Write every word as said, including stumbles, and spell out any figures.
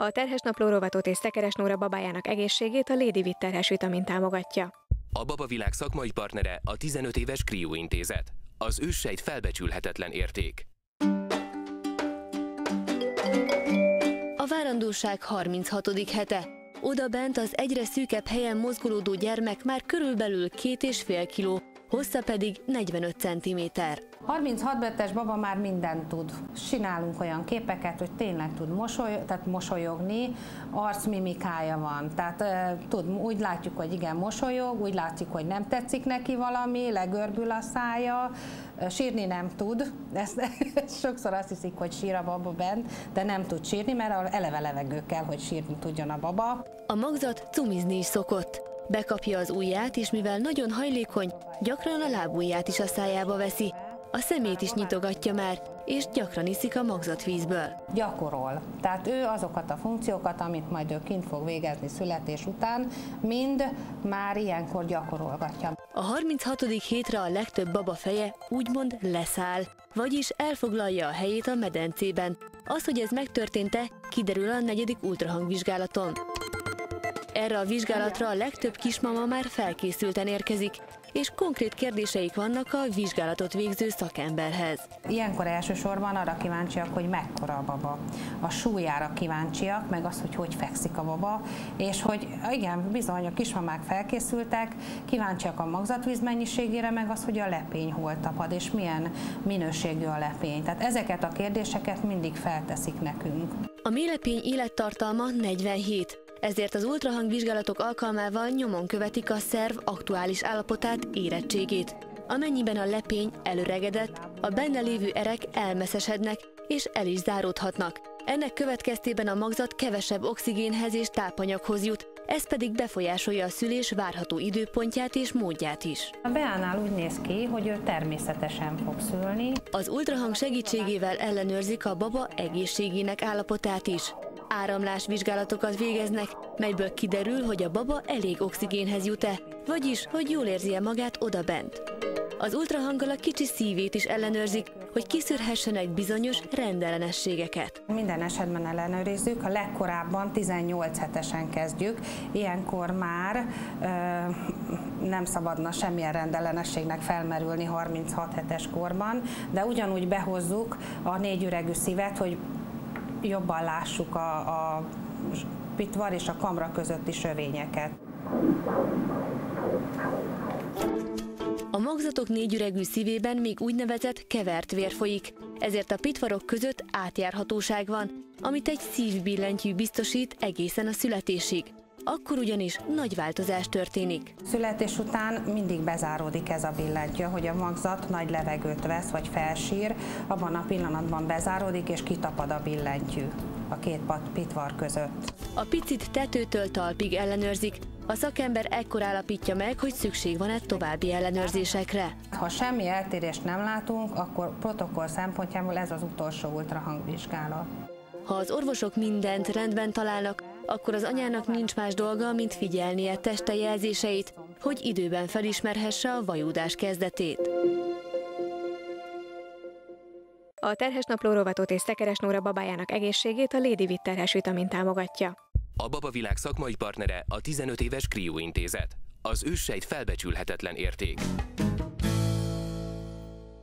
A Terhes Napló rovatot és Szekeres Nóra babájának egészségét a LadyVit terhes vitamin támogatja. A Baba Világ szakmai partnere a tizenöt éves Krió Intézet. Az őssejt felbecsülhetetlen érték. A várandóság harminchatodik hete. Odabent az egyre szűkebb helyen mozgolódó gyermek már körülbelül két és fél kiló, hossza pedig negyvenöt centiméter. harminchat betes baba már mindent tud. Csinálunk olyan képeket, hogy tényleg tud mosoly, tehát mosolyogni, arcmimikája van. Tehát e, tud, úgy látjuk, hogy igen, mosolyog, úgy látjuk, hogy nem tetszik neki valami, legörbül a szája, e, sírni nem tud. Ezt, sokszor azt hiszik, hogy sír a baba bent, de nem tud sírni, mert eleve levegő kell, hogy sírni tudjon a baba. A magzat cumizni is szokott. Bekapja az ujját, és mivel nagyon hajlékony, gyakran a lábujját is a szájába veszi. A szemét is nyitogatja már, és gyakran iszik a magzatvízből. Gyakorol. Tehát ő azokat a funkciókat, amit majd ő kint fog végezni születés után, mind már ilyenkor gyakorolgatja. A harminchatodik hétre a legtöbb baba feje úgymond leszáll, vagyis elfoglalja a helyét a medencében. Az, hogy ez megtörtént-e, kiderül a negyedik ultrahangvizsgálaton. Erre a vizsgálatra a legtöbb kismama már felkészülten érkezik, és konkrét kérdéseik vannak a vizsgálatot végző szakemberhez. Ilyenkor elsősorban arra kíváncsiak, hogy mekkora a baba. A súlyára kíváncsiak, meg az, hogy hogy fekszik a baba, és hogy igen, bizony a kismamák felkészültek, kíváncsiak a magzatvíz mennyiségére, meg az, hogy a lepény hol tapad, és milyen minőségű a lepény. Tehát ezeket a kérdéseket mindig felteszik nekünk. A méhlepény élettartalma negyvenhét. Ezért az ultrahangvizsgálatok alkalmával nyomon követik a szerv aktuális állapotát, érettségét. Amennyiben a lepény elöregedett, a benne lévő erek elmeszesednek és el is záródhatnak. Ennek következtében a magzat kevesebb oxigénhez és tápanyaghoz jut, ez pedig befolyásolja a szülés várható időpontját és módját is. A Beánál úgy néz ki, hogy ő természetesen fog szülni. Az ultrahang segítségével ellenőrzik a baba egészségének állapotát is. Áramlás vizsgálatokat végeznek, melyből kiderül, hogy a baba elég oxigénhez jut-e, vagyis, hogy jól érzi-e magát odabent. Az ultrahanggal a kicsi szívét is ellenőrzik, hogy kiszűrhessenek bizonyos rendellenességeket. Minden esetben ellenőrizzük, a legkorábban tizennyolc hetesen kezdjük, ilyenkor már ö, nem szabadna semmilyen rendellenességnek felmerülni harminchat hetes korban, de ugyanúgy behozzuk a négyüregű szívet, hogy jobban lássuk a, a pitvar és a kamra közötti sövényeket. A magzatok négyüregű szívében még úgynevezett kevert vér folyik, ezért a pitvarok között átjárhatóság van, amit egy szívbillentyű biztosít egészen a születésig. Akkor ugyanis nagy változás történik. Születés után mindig bezáródik ez a billentyű, hogy a magzat nagy levegőt vesz, vagy felsír, abban a pillanatban bezáródik, és kitapad a billentyű a két pitvar között. A picit tetőtől talpig ellenőrzik. A szakember ekkor állapítja meg, hogy szükség van-e további ellenőrzésekre. Ha semmi eltérést nem látunk, akkor protokoll szempontjából ez az utolsó ultrahangvizsgálat. Ha az orvosok mindent rendben találnak, akkor az anyának nincs más dolga, mint figyelnie teste jelzéseit, hogy időben felismerhesse a vajúdás kezdetét. A Terhes Napló rovatot és Szekeres Nóra babájának egészségét a LadyVit terhes vitamin támogatja. A Baba Világ szakmai partnere a tizenöt éves Krió Intézet. Az őssejt felbecsülhetetlen érték.